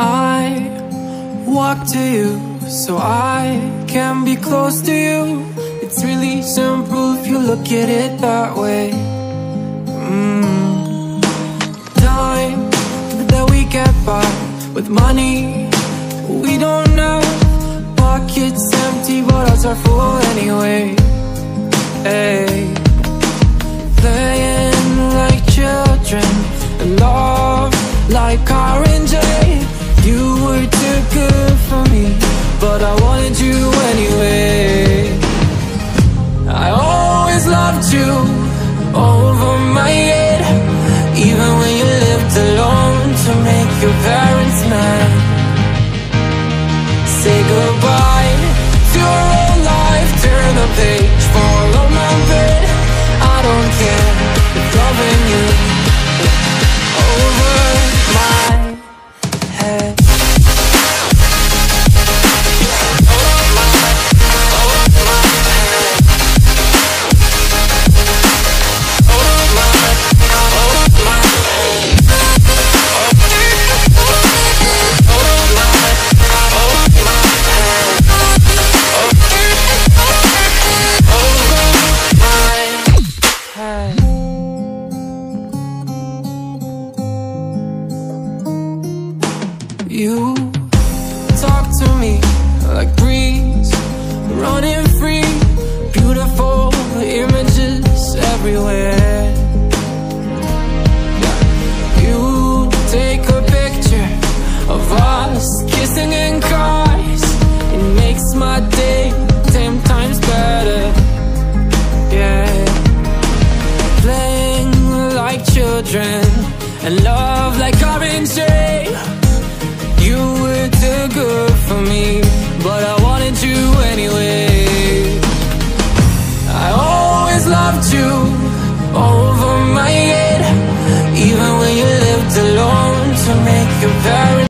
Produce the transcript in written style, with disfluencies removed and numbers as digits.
I walk to you so I can be close to you. It's really simple if you look at it that way. Time that we get by with money we don't know. Pockets empty but hearts are full anyway. Hey, playing like children and love like R&J. You were too good for me, but I wanted you anyway. I always loved you over my head, even when you lived alone to make your parents mad. Say goodbye to your old life, turn the page, follow my bed. I don't care if loving you over my head. You talk to me like breeze, running free. Beautiful images everywhere. You take a picture of us kissing in cars. It makes my day 10 times better. Yeah, playing like children and love like R&J. You were too good for me, but I wanted you anyway. I always loved you over my head, even when you lived alone to make your parents